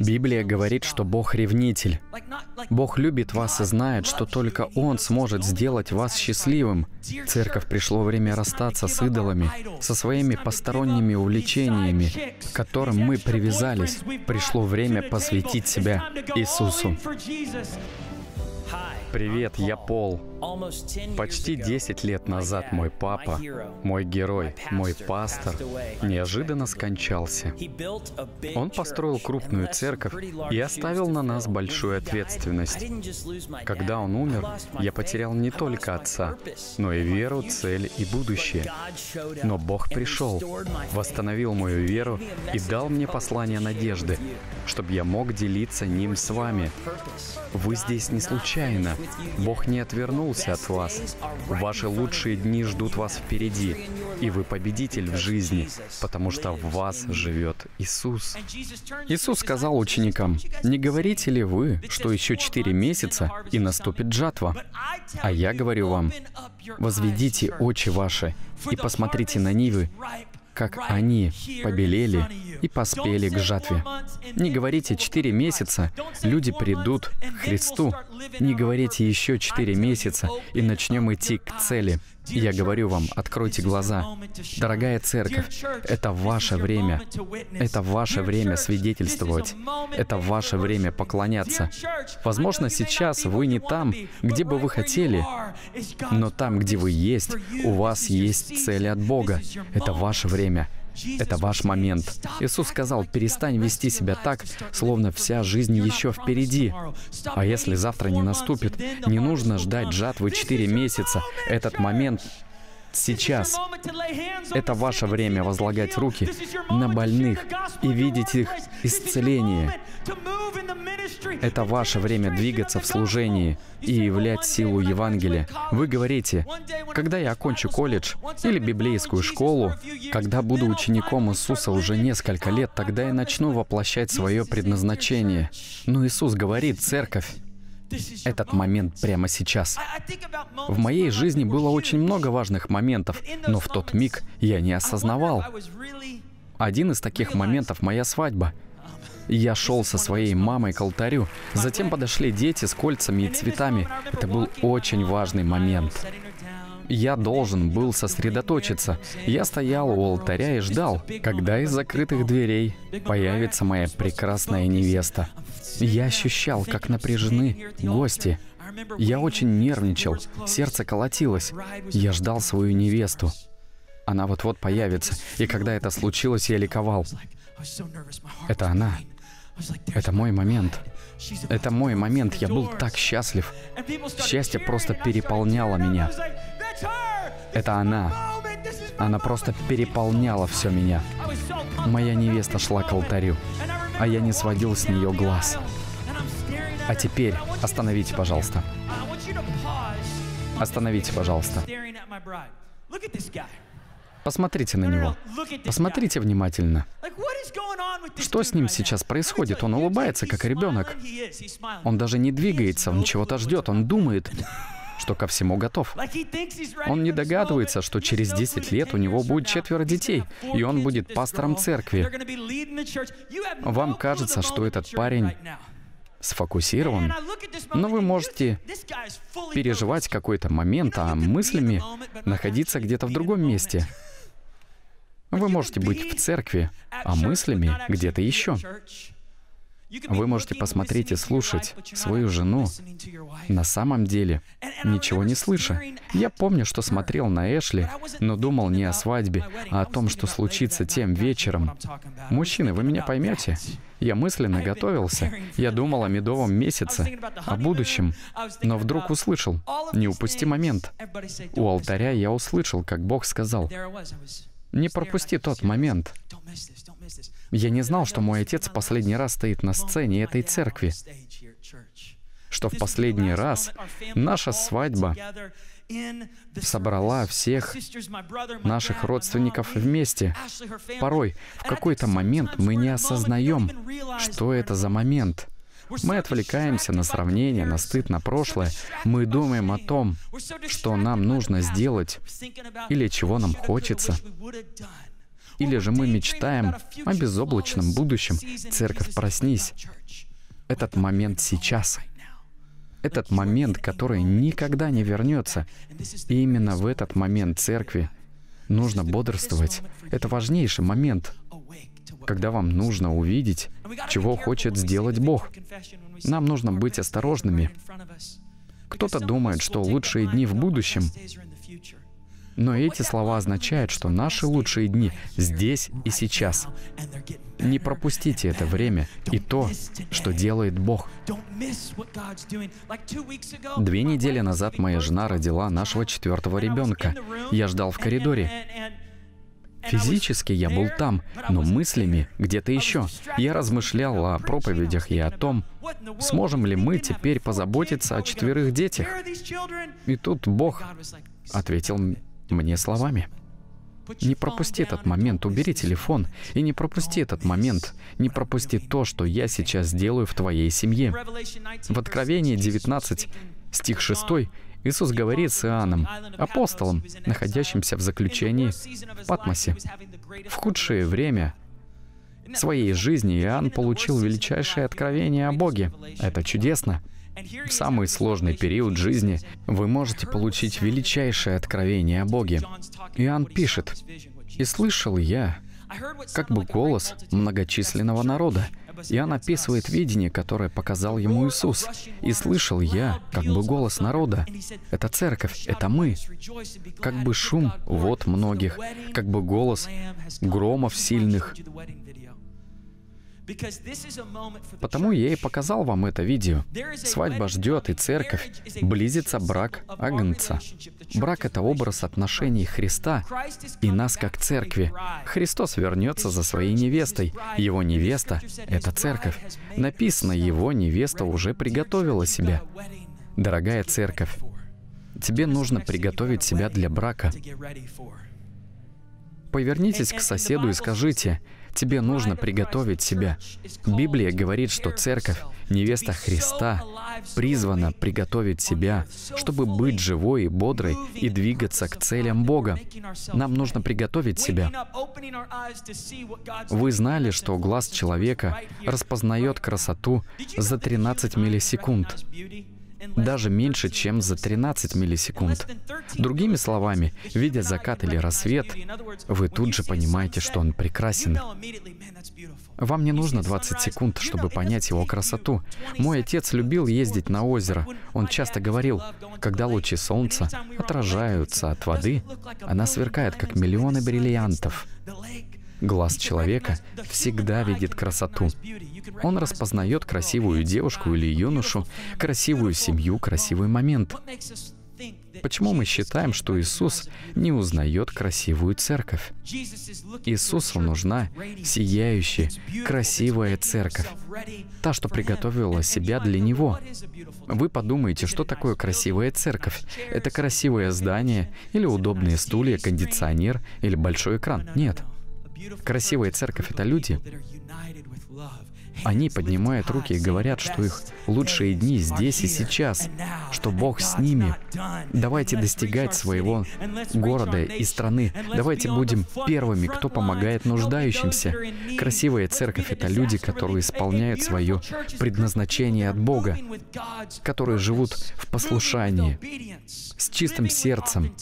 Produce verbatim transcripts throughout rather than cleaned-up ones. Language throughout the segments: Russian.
Библия говорит, что Бог ревнитель. Бог любит вас и знает, что только Он сможет сделать вас счастливым. Церковь, пришло время расстаться с идолами, со своими посторонними увлечениями, к которым мы привязались. Пришло время посвятить себя Иисусу. Привет, я Пол. Почти десять лет назад мой папа, мой герой, мой пастор неожиданно скончался. Он построил крупную церковь и оставил на нас большую ответственность. Когда он умер, я потерял не только отца, но и веру, цель и будущее. Но Бог пришел, восстановил мою веру и дал мне послание надежды, чтобы я мог делиться ним с вами. Вы здесь не случайно. Бог не отвернулся от вас. Ваши лучшие дни ждут вас впереди, и вы победитель в жизни, потому что в вас живет Иисус. Иисус сказал ученикам: «Не говорите ли вы, что еще четыре месяца, и наступит жатва? А я говорю вам, возведите очи ваши и посмотрите на нивы, как они побелели и поспели к жатве». Не говорите «четыре месяца, люди придут к Христу». Не говорите «еще четыре месяца, и начнем идти к цели». Я говорю вам, откройте глаза. Дорогая церковь, это ваше время. Это ваше время свидетельствовать. Это ваше время поклоняться. Возможно, сейчас вы не там, где бы вы хотели, но там, где вы есть, у вас есть цель от Бога. Это ваше время. Это ваш момент. Иисус сказал: «Перестань вести себя так, словно вся жизнь еще впереди». А если завтра не наступит, не нужно ждать жатвы четыре месяца. Этот момент сейчас. Это ваше время возлагать руки на больных и видеть их исцеление. Это ваше время двигаться в служении и являть силу Евангелия. Вы говорите: «Когда я окончу колледж или библейскую школу, когда буду учеником Иисуса уже несколько лет, тогда я начну воплощать свое предназначение». Но Иисус говорит: «Церковь, этот момент прямо сейчас». В моей жизни было очень много важных моментов, но в тот миг я не осознавал. Один из таких моментов — моя свадьба. Я шел со своей мамой к алтарю, затем подошли дети с кольцами и цветами. Это был очень важный момент. Я должен был сосредоточиться. Я стоял у алтаря и ждал, когда из закрытых дверей появится моя прекрасная невеста. Я ощущал, как напряжены гости. Я очень нервничал, сердце колотилось. Я ждал свою невесту. Она вот-вот появится. И когда это случилось, я ликовал. Это она. Это мой момент. Это мой момент. Я был так счастлив. Счастье просто переполняло меня. Это она. Она просто переполняла все меня. Моя невеста шла к алтарю, а я не сводил с нее глаз. А теперь остановите, пожалуйста. Остановите, пожалуйста. Посмотрите на него. Посмотрите внимательно. Что с ним сейчас происходит? Он улыбается, как ребенок. Он даже не двигается, он чего-то ждет, он думает, что ко всему готов. Он не догадывается, что через десять лет у него будет четверо детей, и он будет пастором церкви. Вам кажется, что этот парень сфокусирован, но вы можете переживать какой-то момент, а мыслями находиться где-то в другом месте. Вы можете быть в церкви, а мыслями где-то еще. Вы можете посмотреть и слушать свою жену, на самом деле ничего не слыша. Я помню, что смотрел на Эшли, но думал не о свадьбе, а о том, что случится тем вечером. Мужчины, вы меня поймете? Я мысленно готовился. Я думал о медовом месяце, о будущем, но вдруг услышал: «Не упусти момент». У алтаря я услышал, как Бог сказал: «Не пропусти тот момент». Я не знал, что мой отец в последний раз стоит на сцене этой церкви, что в последний раз наша свадьба собрала всех наших родственников вместе. Порой в какой-то момент мы не осознаем, что это за момент. Мы отвлекаемся на сравнение, на стыд, на прошлое. Мы думаем о том, что нам нужно сделать или чего нам хочется. Или же мы мечтаем о безоблачном будущем. Церковь, проснись. Этот момент сейчас. Этот момент, который никогда не вернется. И именно в этот момент церкви нужно бодрствовать. Это важнейший момент, когда вам нужно увидеть, чего хочет сделать Бог. Нам нужно быть осторожными. Кто-то думает, что лучшие дни в будущем, но эти слова означают, что наши лучшие дни здесь и сейчас. Не пропустите это время и то, что делает Бог. Две недели назад моя жена родила нашего четвертого ребенка. Я ждал в коридоре. Физически я был там, но мыслями где-то еще. Я размышлял о проповедях и о том, сможем ли мы теперь позаботиться о четверых детях. И тут Бог ответил мне словами. Не пропусти этот момент, убери телефон, и не пропусти этот момент, не пропусти то, что я сейчас делаю в твоей семье. В Откровении девятнадцать, стих шесть, Иисус говорит с Иоанном, апостолом, находящимся в заключении в Патмосе. В худшее время своей жизни Иоанн получил величайшее откровение о Боге. Это чудесно. В самый сложный период жизни вы можете получить величайшее откровение о Боге. Иоанн пишет, «И слышал я, как бы голос многочисленного народа». Иоанн описывает видение, которое показал ему Иисус. «И слышал я, как бы голос народа». Это церковь, это мы. «Как бы шум вод многих, как бы голос громов сильных». Потому я и показал вам это видео. Свадьба ждет, и церковь близится брак Агнца. Брак — это образ отношений Христа и нас как церкви. Христос вернется за своей невестой. Его невеста — это церковь. Написано, его невеста уже приготовила себя. Дорогая церковь, тебе нужно приготовить себя для брака. Повернитесь к соседу и скажите, тебе нужно приготовить себя. Библия говорит, что церковь, невеста Христа, призвана приготовить себя, чтобы быть живой и бодрой и двигаться к целям Бога. Нам нужно приготовить себя. Вы знали, что глаз человека распознает красоту за тринадцать миллисекунд? Даже меньше, чем за тринадцать миллисекунд. Другими словами, видя закат или рассвет, вы тут же понимаете, что он прекрасен. Вам не нужно двадцать секунд, чтобы понять его красоту. Мой отец любил ездить на озеро. Он часто говорил, когда лучи солнца отражаются от воды, она сверкает, как миллионы бриллиантов. Глаз человека всегда видит красоту. Он распознает красивую девушку или юношу, красивую семью, красивый момент. Почему мы считаем, что Иисус не узнает красивую церковь? Иисусу нужна сияющая, красивая церковь, та, что приготовила себя для Него. Вы подумаете, что такое красивая церковь? Это красивое здание или удобные стулья, кондиционер или большой экран? Нет. Красивая церковь — это люди. Они поднимают руки и говорят, что их лучшие дни здесь и сейчас, что Бог с ними. Давайте достигать своего города и страны. Давайте будем первыми, кто помогает нуждающимся. Красивая церковь — это люди, которые исполняют свое предназначение от Бога, которые живут в послушании, с чистым сердцем,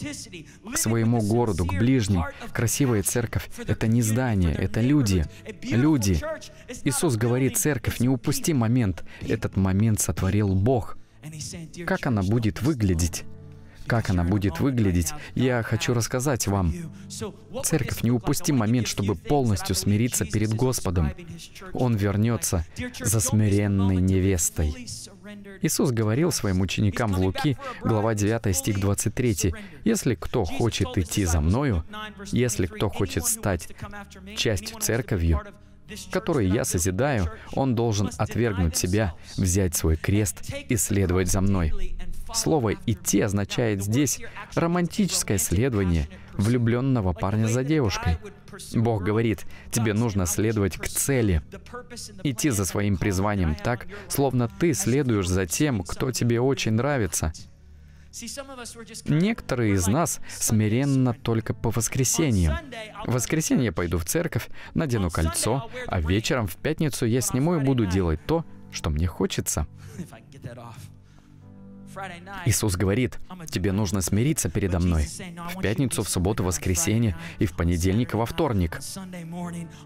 к своему городу, к ближним. Красивая церковь — это не здание, это люди. Люди. Иисус говорит, церковь, не упусти момент. Этот момент сотворил Бог. Как она будет выглядеть? Как она будет выглядеть? Я хочу рассказать вам. Церковь, не упусти момент, чтобы полностью смириться перед Господом. Он вернется за смиренной невестой. Иисус говорил своим ученикам в Луки, глава девятая, стих двадцать третий, «Если кто хочет идти за Мною, если кто хочет стать частью церковью, который я созидаю, он должен отвергнуть себя, взять свой крест и следовать за мной». Слово «идти» означает здесь романтическое следование влюбленного парня за девушкой. Бог говорит, тебе нужно следовать к цели, идти за своим призванием так, словно ты следуешь за тем, кто тебе очень нравится. Некоторые из нас смиренно только по воскресеньям. В воскресенье я пойду в церковь, надену кольцо, а вечером в пятницу я сниму и буду делать то, что мне хочется. Иисус говорит, тебе нужно смириться передо мной. В пятницу, в субботу, в воскресенье и в понедельник, и во вторник.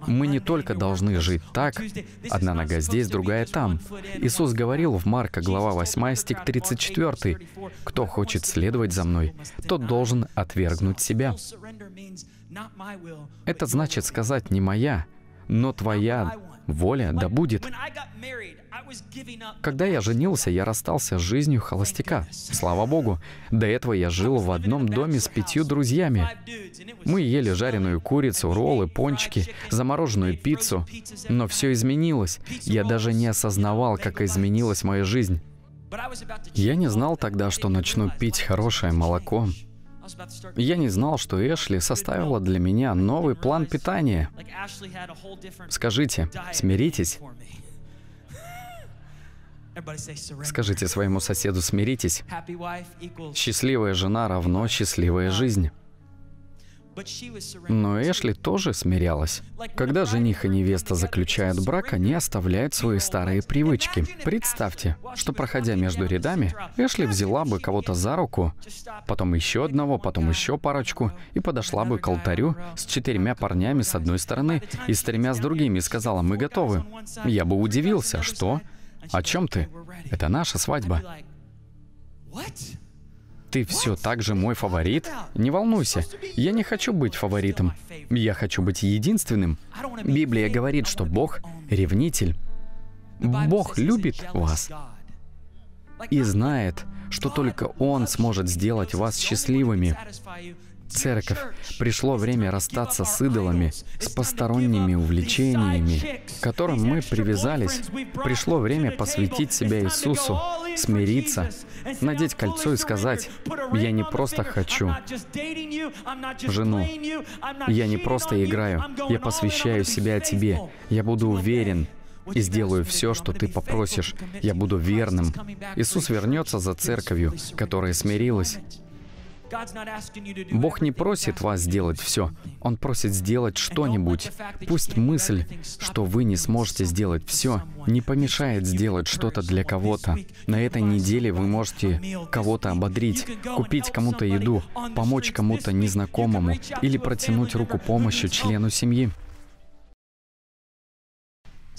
Мы не только должны жить так, одна нога здесь, другая там. Иисус говорил в Марка, глава восьмая, стих тридцать четыре, «Кто хочет следовать за мной, тот должен отвергнуть себя». Это значит сказать не «моя», но «твоя воля да будет». Когда я женился, я расстался с жизнью холостяка. Слава Богу, до этого я жил в одном доме с пятью друзьями. Мы ели жареную курицу, роллы, пончики, замороженную пиццу. Но все изменилось. Я даже не осознавал, как изменилась моя жизнь. Я не знал тогда, что начну пить хорошее молоко. Я не знал, что Эшли составила для меня новый план питания. Скажите, смиритесь? Скажите своему соседу, смиритесь. Счастливая жена равно счастливая жизнь. Но Эшли тоже смирялась. Когда жених и невеста заключают брак, они оставляют свои старые привычки. Представьте, что, проходя между рядами, Эшли взяла бы кого-то за руку, потом еще одного, потом еще парочку, и подошла бы к алтарю с четырьмя парнями с одной стороны и с тремя с другими, и сказала, мы готовы. Я бы удивился, что... «О чем ты? Это наша свадьба». «Ты все так же мой фаворит? Не волнуйся, я не хочу быть фаворитом. Я хочу быть единственным». Библия говорит, что Бог — ревнитель. Бог любит вас и знает, что только Он сможет сделать вас счастливыми. Церковь, пришло время расстаться с идолами, с посторонними увлечениями, к которым мы привязались. Пришло время посвятить себя Иисусу, смириться, надеть кольцо и сказать, «Я не просто хочу жену, я не просто играю, я посвящаю себя Тебе, я буду уверен». И сделаю все, что ты попросишь. Я буду верным. Иисус вернется за церковью, которая смирилась. Бог не просит вас сделать все. Он просит сделать что-нибудь. Пусть мысль, что вы не сможете сделать все, не помешает сделать что-то для кого-то. На этой неделе вы можете кого-то ободрить, купить кому-то еду, помочь кому-то незнакомому или протянуть руку помощи члену семьи.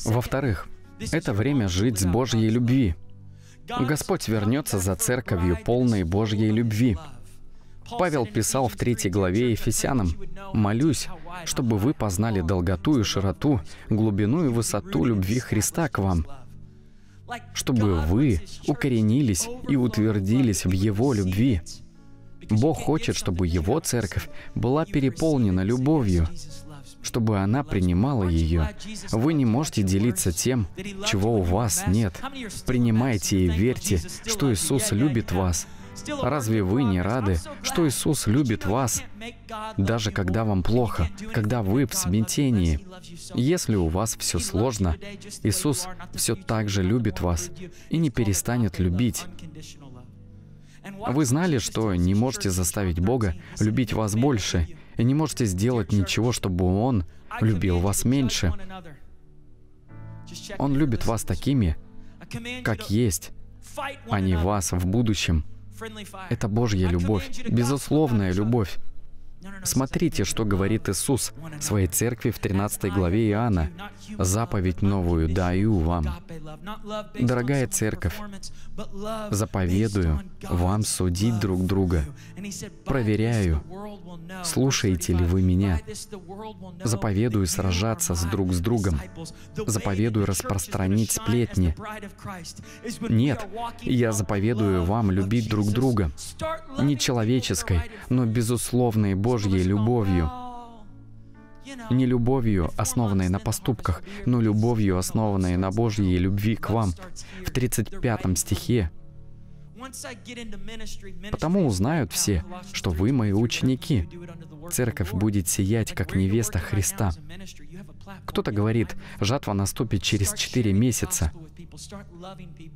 Во-вторых, это время жить с Божьей любви. Господь вернется за церковью, полной Божьей любви. Павел писал в третьей главе Ефесянам, «Молюсь, чтобы вы познали долготу и широту, глубину и высоту любви Христа к вам, чтобы вы укоренились и утвердились в Его любви». Бог хочет, чтобы Его церковь была переполнена любовью, чтобы она принимала ее. Вы не можете делиться тем, чего у вас нет. Принимайте и верьте, что Иисус любит вас. Разве вы не рады, что Иисус любит вас, даже когда вам плохо, когда вы в смятении? Если у вас все сложно, Иисус все так же любит вас и не перестанет любить. Вы знали, что не можете заставить Бога любить вас больше, и не можете сделать ничего, чтобы Он любил вас меньше. Он любит вас такими, как есть, а не вас в будущем. Это Божья любовь, безусловная любовь. Смотрите, что говорит Иисус в своей церкви в тринадцатой главе Иоанна. «Заповедь новую даю вам». Дорогая церковь, заповедую вам судить друг друга. Проверяю, слушаете ли вы меня. Заповедую сражаться с друг с другом. Заповедую распространить сплетни. Нет, я заповедую вам любить друг друга. Не человеческой, но безусловной Божьей любовью. Не любовью, основанной на поступках, но любовью, основанной на Божьей любви к вам. В тридцать пятом стихе Потому узнают все, что вы мои ученики. Церковь будет сиять, как невеста Христа. Кто-то говорит, жатва наступит через четыре месяца.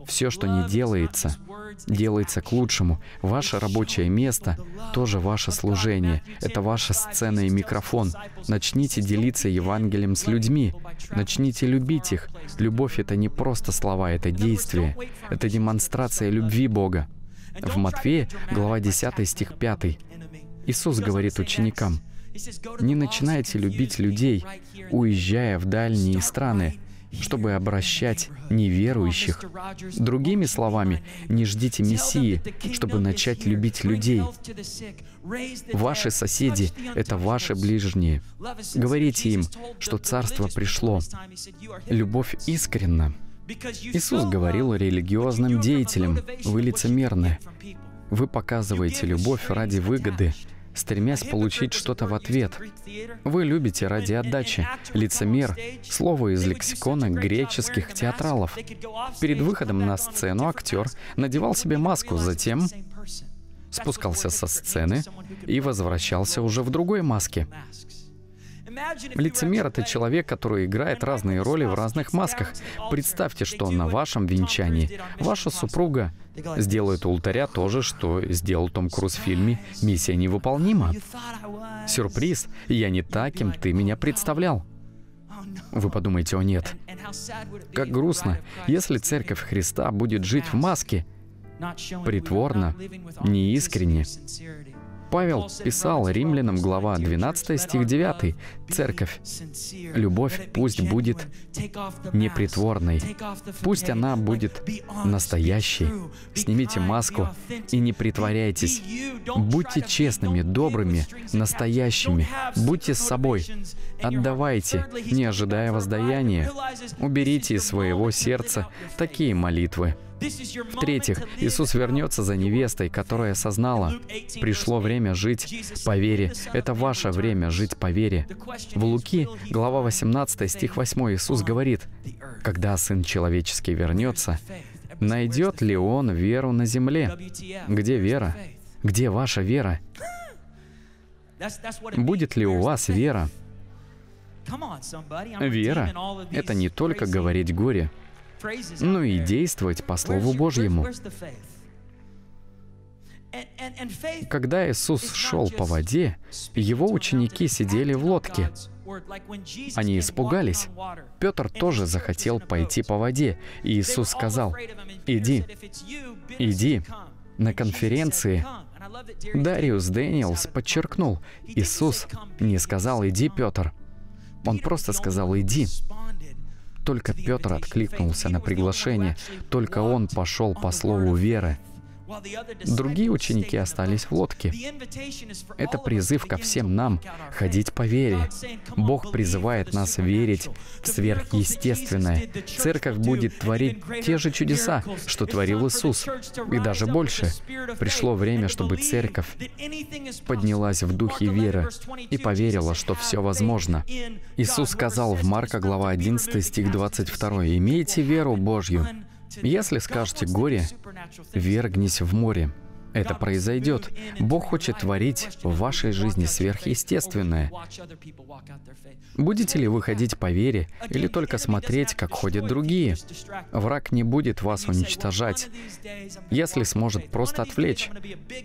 Все, что не делается, делается к лучшему. Ваше рабочее место — тоже ваше служение. Это ваша сцена и микрофон. Начните делиться Евангелием с людьми. Начните любить их. Любовь — это не просто слова, это действие. Это демонстрация любви Бога. В Матфея, глава десятая, стих пятый. Иисус говорит ученикам, «Не начинайте любить людей, уезжая в дальние страны, чтобы обращать неверующих». Другими словами, не ждите Мессии, чтобы начать любить людей. Ваши соседи — это ваши ближние. Говорите им, что Царство пришло. Любовь искренна. Иисус говорил религиозным деятелям, «Вы лицемерны. Вы показываете любовь ради выгоды, стремясь получить что-то в ответ. Вы любите ради отдачи. Лицемер — слово из лексикона греческих театралов. Перед выходом на сцену актер надевал себе маску, затем спускался со сцены и возвращался уже в другой маске. Лицемер — это человек, который играет разные роли в разных масках. Представьте, что на вашем венчании ваша супруга сделает у алтаря то же, что сделал Том Круз в фильме «Миссия невыполнима». Сюрприз, я не та, кем ты меня представлял. Вы подумаете, о нет. Как грустно, если Церковь Христа будет жить в маске, притворно, неискренне. Павел писал Римлянам, глава двенадцатая, стих девятый, «Церковь, любовь пусть будет непритворной, пусть она будет настоящей. Снимите маску и не притворяйтесь. Будьте честными, добрыми, настоящими. Будьте с собой. Отдавайте, не ожидая воздаяния. Уберите из своего сердца такие молитвы». В-третьих, Иисус вернется за невестой, которая сознала, пришло время жить по вере. Это ваше время жить по вере. В Луки, глава восемнадцатая, стих восьмой, Иисус говорит, «Когда Сын Человеческий вернется, найдет ли Он веру на земле? Где вера? Где ваша вера? Будет ли у вас вера?» Вера — это не только говорить горе, но и действовать по Слову Божьему. Когда Иисус шел по воде, Его ученики сидели в лодке. Они испугались. Петр тоже захотел пойти по воде, и Иисус сказал, «Иди, иди». На конференции Дариус Дэниелс подчеркнул, Иисус не сказал «Иди, Петр». Он просто сказал «Иди». Только Петр откликнулся на приглашение, только он пошел по слову веры. Другие ученики остались в лодке. Это призыв ко всем нам ходить по вере. Бог призывает нас верить в сверхъестественное. Церковь будет творить те же чудеса, что творил Иисус, и даже больше. Пришло время, чтобы церковь поднялась в духе веры и поверила, что все возможно. Иисус сказал в Марка, глава одиннадцатая, стих двадцать два, «Имейте веру Божью». Если скажете «горе», «вергнись в море», это произойдет. Бог хочет творить в вашей жизни сверхъестественное. Будете ли вы ходить по вере или только смотреть, как ходят другие? Враг не будет вас уничтожать, если сможет просто отвлечь.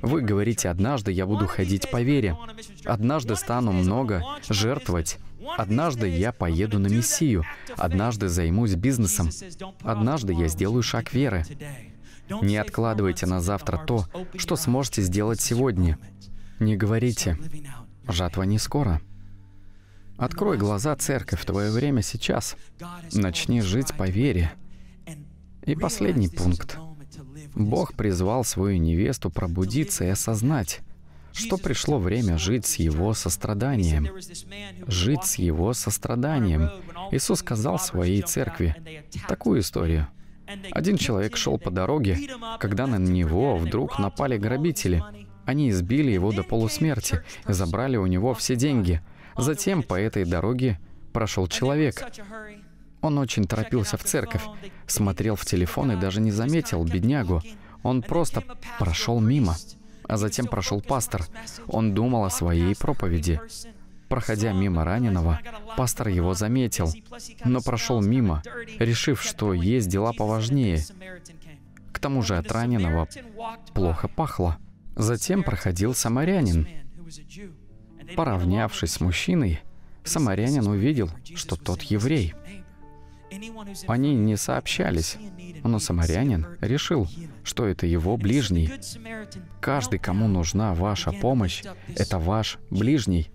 Вы говорите «однажды я буду ходить по вере», «однажды стану много жертвовать». Однажды я поеду на Мессию, однажды займусь бизнесом, однажды я сделаю шаг веры. Не откладывайте на завтра то, что сможете сделать сегодня. Не говорите, жатва не скоро. Открой глаза, церковь, твое время сейчас. Начни жить по вере. И последний пункт. Бог призвал свою невесту пробудиться и осознать, что пришло время жить с Его состраданием. Жить с Его состраданием. Иисус сказал своей церкви такую историю. Один человек шел по дороге, когда на него вдруг напали грабители. Они избили его до полусмерти и забрали у него все деньги. Затем по этой дороге прошел человек. Он очень торопился в церковь, смотрел в телефон и даже не заметил беднягу. Он просто прошел мимо, а затем прошел пастор. Он думал о своей проповеди. Проходя мимо раненого, пастор его заметил, но прошел мимо, решив, что есть дела поважнее. К тому же от раненого плохо пахло. Затем проходил самарянин. Поравнявшись с мужчиной, самарянин увидел, что тот еврей. Они не сообщались, но самарянин решил, что это его ближний. Каждый, кому нужна ваша помощь, это ваш ближний.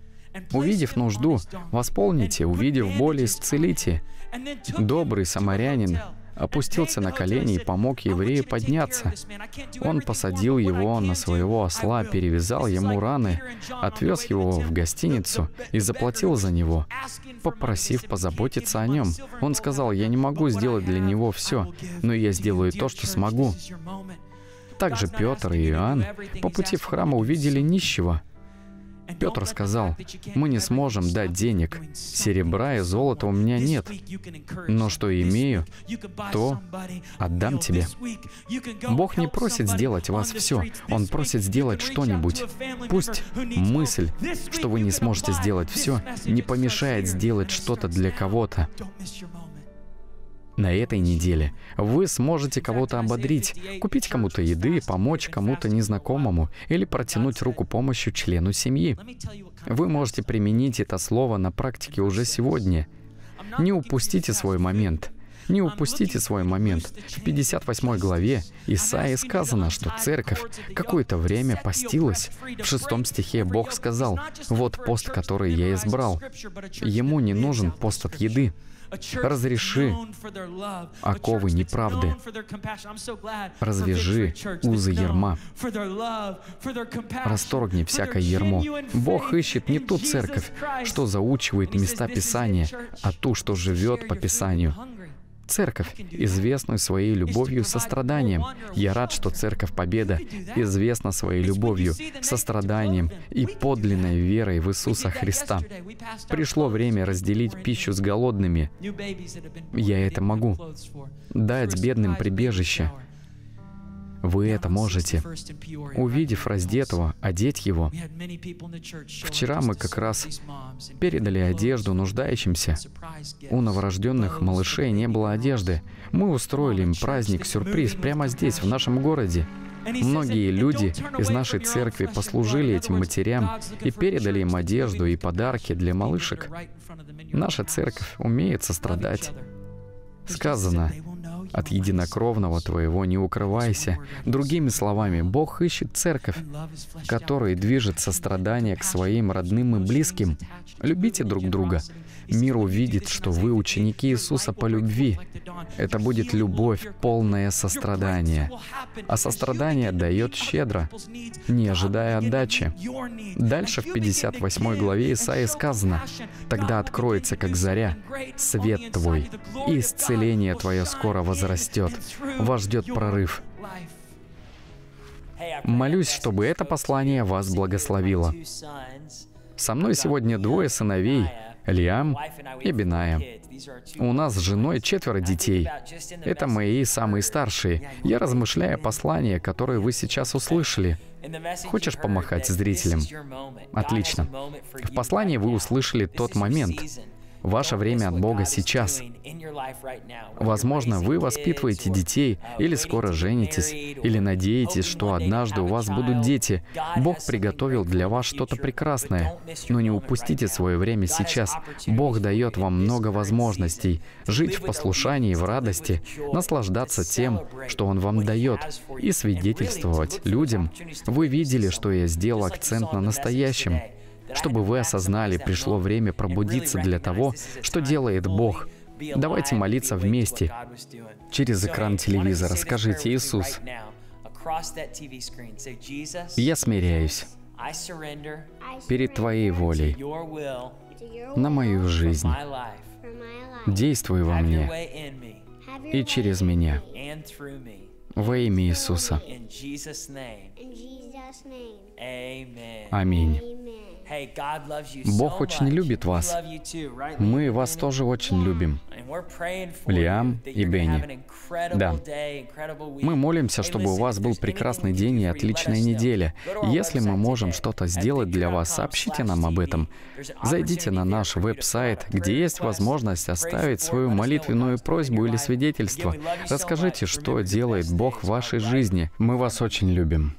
Увидев нужду, восполните, увидев боль, исцелите. Добрый самарянин опустился на колени и помог еврею подняться. Он посадил его на своего осла, перевязал ему раны, отвез его в гостиницу и заплатил за него, попросив позаботиться о нем. Он сказал: «Я не могу сделать для него все, но я сделаю то, что смогу». Также Петр и Иоанн по пути в храм увидели нищего. Петр сказал: «Мы не сможем дать денег, серебра и золота у меня нет, но что имею, то отдам тебе». Бог не просит сделать вас все, Он просит сделать что-нибудь. Пусть мысль, что вы не сможете сделать все, не помешает сделать что-то для кого-то. На этой неделе вы сможете кого-то ободрить, купить кому-то еды, помочь кому-то незнакомому или протянуть руку помощи члену семьи. Вы можете применить это слово на практике уже сегодня. Не упустите свой момент. Не упустите свой момент. В пятьдесят восьмой главе Исаии сказано, что церковь какое-то время постилась. В шестом стихе Бог сказал: «Вот пост, который я избрал». Ему не нужен пост от еды. Разреши оковы неправды. Развяжи узы ярма. Расторгни всякое ярмо. Бог ищет не ту церковь, что заучивает места Писания, а ту, что живет по Писанию. Церковь, известную своей любовью и состраданием. Я рад, что Церковь Победа известна своей любовью, состраданием и подлинной верой в Иисуса Христа. Пришло время разделить пищу с голодными. Я это могу. Дать бедным прибежище. Вы это можете. Увидев раздетого, одеть его. Вчера мы как раз передали одежду нуждающимся. У новорожденных малышей не было одежды. Мы устроили им праздник-сюрприз прямо здесь, в нашем городе. Многие люди из нашей церкви послужили этим матерям и передали им одежду и подарки для малышек. Наша церковь умеет сострадать. Сказано: «От единокровного твоего не укрывайся». Другими словами, Бог ищет церковь, которой движет сострадание к своим родным и близким. Любите друг друга. Мир увидит, что вы ученики Иисуса по любви. Это будет любовь, полное сострадание. А сострадание дает щедро, не ожидая отдачи. Дальше в пятьдесят восьмой главе Исаии сказано: «Тогда откроется, как заря, свет твой, и исцеление твое скоро возрастет». Возрастет. Вас ждет прорыв. Молюсь, чтобы это послание вас благословило. Со мной сегодня двое сыновей, Элиам и Биная. У нас с женой четверо детей. Это мои самые старшие. Я размышляю о послании, которое вы сейчас услышали. Хочешь помахать зрителям? Отлично. В послании вы услышали тот момент. Ваше время от Бога сейчас. Возможно, вы воспитываете детей, или скоро женитесь, или надеетесь, что однажды у вас будут дети. Бог приготовил для вас что-то прекрасное. Но не упустите свое время сейчас. Бог дает вам много возможностей жить в послушании, в радости, наслаждаться тем, что Он вам дает, и свидетельствовать людям. Вы видели, что я сделал акцент на настоящем. Чтобы вы осознали, пришло время пробудиться для того, что делает Бог. Давайте молиться вместе. Через экран телевизора скажите: «Иисус, я смиряюсь перед Твоей волей на мою жизнь. Действуй во мне и через меня. Во имя Иисуса. Аминь. Бог очень любит вас. Мы вас тоже очень любим. Элиам и Бенни. Да. Мы молимся, чтобы у вас был прекрасный день и отличная неделя. Если мы можем что-то сделать для вас, сообщите нам об этом. Зайдите на наш веб-сайт, где есть возможность оставить свою молитвенную просьбу или свидетельство. Расскажите, что делает Бог в вашей жизни. Мы вас очень любим.